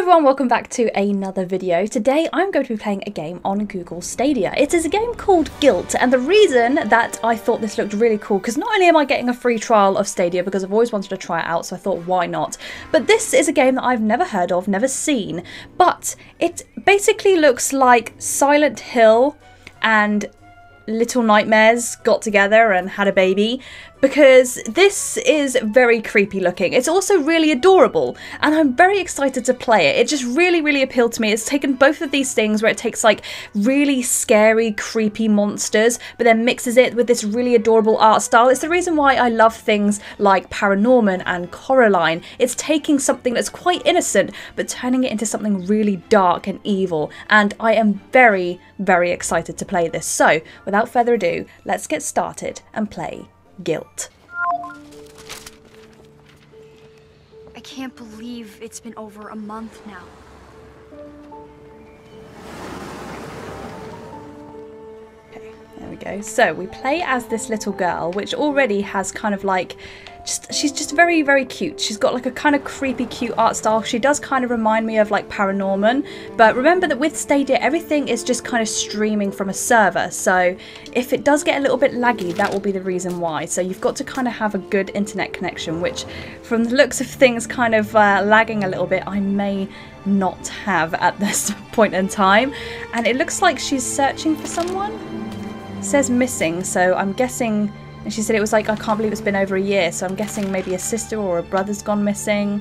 everyone, welcome back to another video. Today I'm going to be playing a game on Google Stadia. It is a game called GYLT, and the reason that I thought this looked really cool, because not only am I getting a free trial of Stadia because I've always wanted to try it out, so I thought why not, but this is a game that I've never heard of, never seen, but it basically looks like Silent Hill and Little Nightmares got together and had a baby, because this is very creepy looking. It's also really adorable, and I'm very excited to play it. It just really appealed to me. It's taken both of these things where it takes like really scary, creepy monsters, but then mixes it with this really adorable art style. It's the reason why I love things like ParaNorman and Coraline. It's taking something that's quite innocent, but turning it into something really dark and evil, and I am very excited to play this. So without further ado, let's get started and play GYLT. I can't believe it's been over a month now. Okay, there we go. So we play as this little girl, which already has kind of like she's just very cute. She's got like a kind of creepy cute art style. She does kind of remind me of like ParaNorman, but remember that with Stadia everything is just kind of streaming from a server, so if it does get a little bit laggy, that will be the reason why. So you've got to kind of have a good internet connection, which from the looks of things kind of lagging a little bit, I may not have at this point in time. And it looks like she's searching for someone. It says missing, so I'm guessing. And she said it was like, I can't believe it's been over a year, so I'm guessing maybe a sister or a brother's gone missing.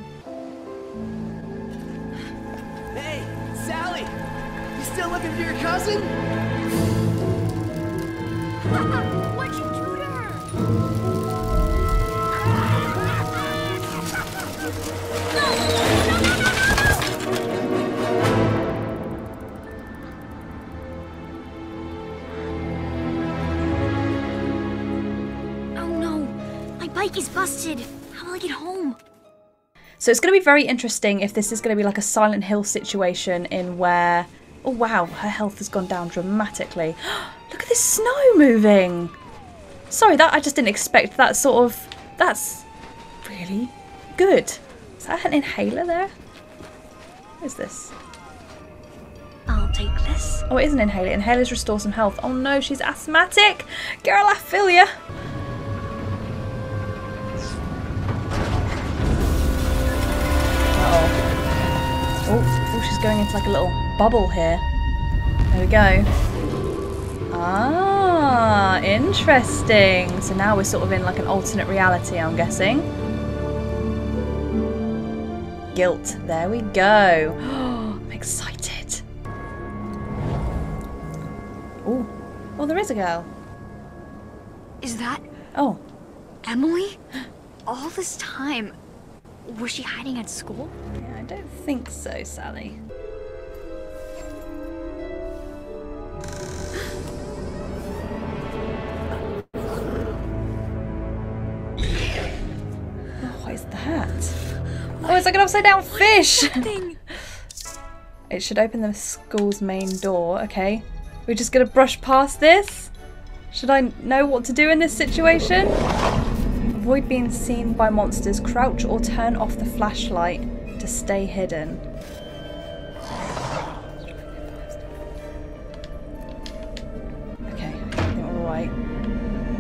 Hey, Sally! You still looking for your cousin? What'd you do to her? No! Bike is busted. How will I get home? So it's going to be very interesting if this is going to be like a Silent Hill situation in where, oh wow, her health has gone down dramatically. Look at this snow moving. Sorry, that I just didn't expect that sort of, that's really good. Is that an inhaler there? What is this? I'll take this. Oh, it is an inhaler. Inhalers restore some health. Oh no, she's asthmatic. Girl, I feel ya. Oh, she's going into like a little bubble here. There we go. Ah, interesting. So now we're sort of in like an alternate reality, I'm guessing. GYLT. There we go. Oh, I'm excited. Oh, oh, there is a girl. Is that? Oh, Emily? All this time. Was she hiding at school? Yeah, I don't think so, Sally. Oh, what is that? Oh, it's like an upside down fish! It should open the school's main door. Okay. We're just gonna brush past this? Should I know what to do in this situation? Avoid being seen by monsters, crouch or turn off the flashlight to stay hidden. Okay, I think we're alright.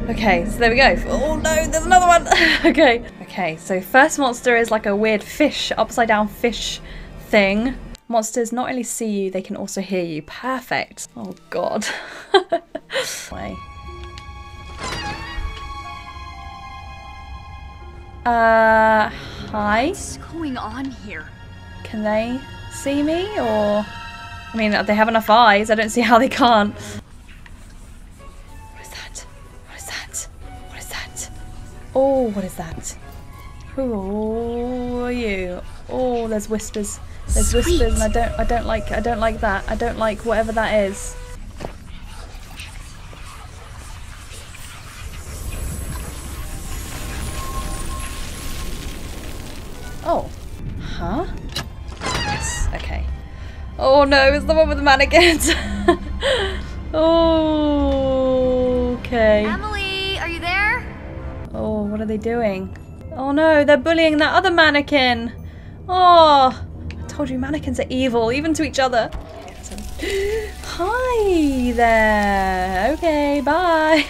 Okay, so there we go. Oh no, there's another one! Okay. Okay, so first monster is like a weird fish, upside down fish thing. Monsters not only see you, they can also hear you. Perfect. Oh god. Wait. Hi? What's going on here? Can they see me, or...? I mean, they have enough eyes, I don't see how they can't. What is that? What is that? What is that? Oh, what is that? Who are you? Oh, there's whispers. There's whispers, and I don't like that. I don't like whatever that is. Oh. Huh? Yes. Okay. Oh no, it's the one with the mannequins. Oh. Okay. Emily, are you there? Oh, what are they doing? Oh no, they're bullying that other mannequin. Oh. I told you mannequins are evil, even to each other. Hi there. Okay, bye.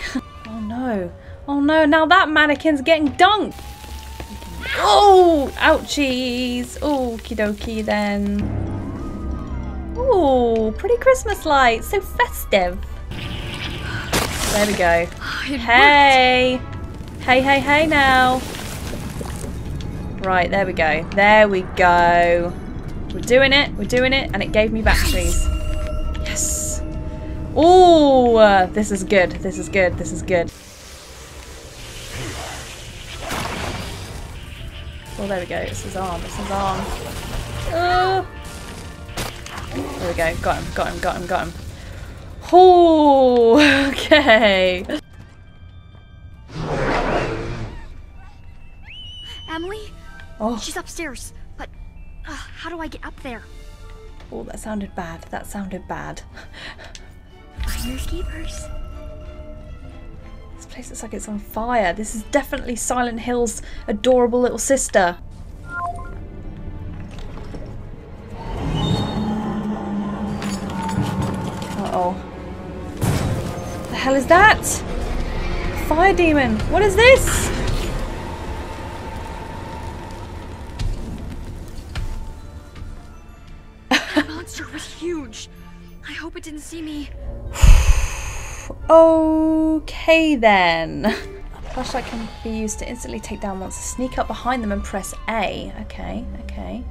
Oh no. Oh no, now that mannequin's getting dunked. Oh, ouchies. Okie dokie then. Oh, pretty Christmas lights. So festive. There we go. Hey. Hey, hey, hey now. Right, there we go. There we go. We're doing it. We're doing it. And it gave me batteries. Yes. Oh, this is good. This is good. This is good. Oh, there we go. It's his arm. It's his arm. There we go. Got him. Got him. Got him. Got him. Oh, okay. Emily? Oh. She's upstairs, but how do I get up there? Oh, that sounded bad. That sounded bad. Finders keepers. This place looks like it's on fire. This is definitely Silent Hill's adorable little sister. Uh-oh. What the hell is that? Fire demon. What is this? Huge. I hope it didn't see me. Okay then. A flashlight can be used to instantly take down monsters. Sneak up behind them and press A. Okay, okay.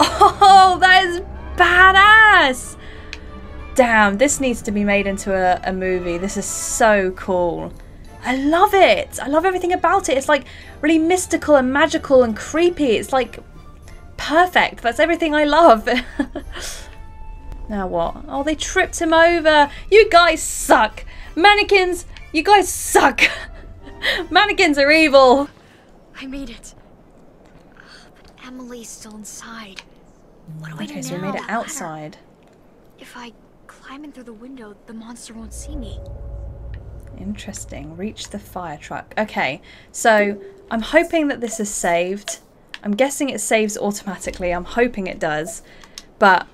Oh, that is badass! Damn, this needs to be made into a movie. This is so cool. I love it. I love everything about it. It's like really mystical and magical and creepy. It's like perfect. That's everything I love. Now what? Oh, they tripped him over. You guys suck. Mannequins, you guys suck. Mannequins are evil. I made it. But Emily's still inside. What do I do now? Okay, so we made it outside. If I climb in through the window, the monster won't see me. Interesting. Reach the fire truck. Okay, so I'm hoping that this is saved. I'm guessing it saves automatically. I'm hoping it does. But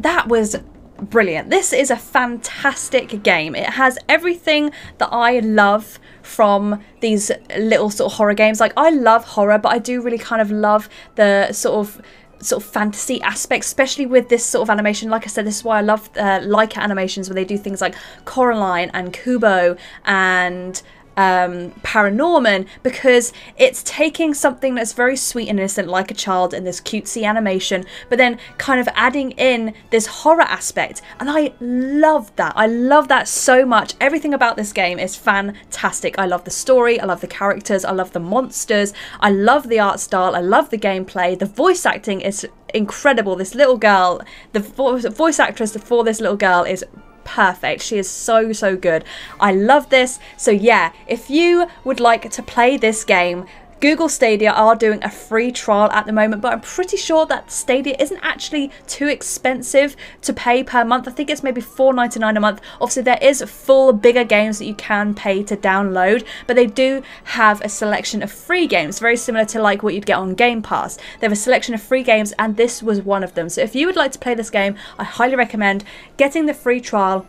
that was brilliant. This is a fantastic game. It has everything that I love from these little sort of horror games. Like, I love horror, but I do really kind of love the sort of fantasy aspect, especially with this sort of animation. Like I said, this is why I love Laika animations, where they do things like Coraline and Kubo and ParaNorman, because it's taking something that's very sweet and innocent, like a child in this cutesy animation, but then kind of adding in this horror aspect. And I love that. I love that so much. Everything about this game is fantastic. I love the story. I love the characters. I love the monsters. I love the art style. I love the gameplay. The voice acting is incredible. This little girl, the voice actress for this little girl is perfect. She is so, so good. I love this. So yeah, if you would like to play this game, Google Stadia are doing a free trial at the moment, but I'm pretty sure that Stadia isn't actually too expensive to pay per month. I think it's maybe $4.99 a month. Obviously, there is full bigger games that you can pay to download, but they do have a selection of free games, very similar to like what you'd get on Game Pass. They have a selection of free games, and this was one of them. So if you would like to play this game, I highly recommend getting the free trial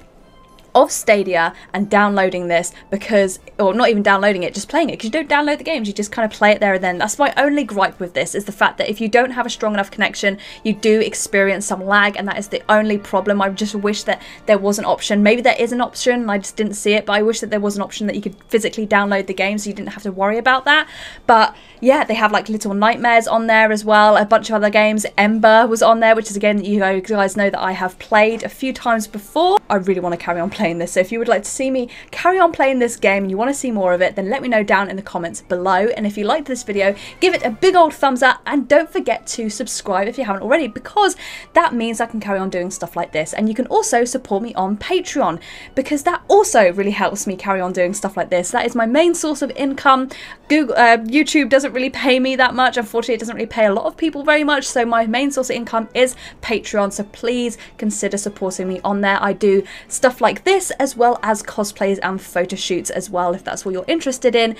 of Stadia and downloading this, because, or not even downloading it, just playing it, because you don't download the games, you just kind of play it there and then. That's my only gripe with this, is the fact that if you don't have a strong enough connection, you do experience some lag, and that is the only problem. I just wish that there was an option. Maybe there is an option and I just didn't see it, but I wish that there was an option that you could physically download the game so you didn't have to worry about that. But yeah, they have like Little Nightmares on there as well, a bunch of other games. Ember was on there, which is a game that you guys know that I have played a few times before. I really want to carry on playing this, so if you would like to see me carry on playing this game and you want to see more of it, then let me know down in the comments below. And if you liked this video, give it a big old thumbs up, and don't forget to subscribe if you haven't already, because that means I can carry on doing stuff like this. And you can also support me on Patreon, because that also really helps me carry on doing stuff like this. That is my main source of income. Google, YouTube doesn't really pay me that much, unfortunately. It doesn't really pay a lot of people very much, so my main source of income is Patreon, so please consider supporting me on there. I do stuff like this this, as well as cosplays and photo shoots as well, if that's what you're interested in.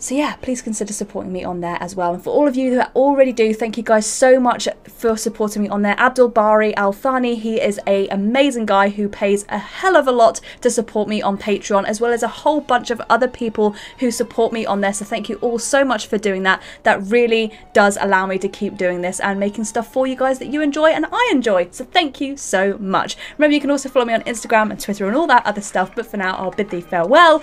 So yeah, please consider supporting me on there as well. And for all of you who already do, thank you guys so much for supporting me on there. Abdulbari Althani, he is an amazing guy who pays a hell of a lot to support me on Patreon, as well as a whole bunch of other people who support me on there. So thank you all so much for doing that. That really does allow me to keep doing this and making stuff for you guys that you enjoy and I enjoy. So thank you so much. Remember, you can also follow me on Instagram and Twitter and all that other stuff. But for now, I'll bid thee farewell.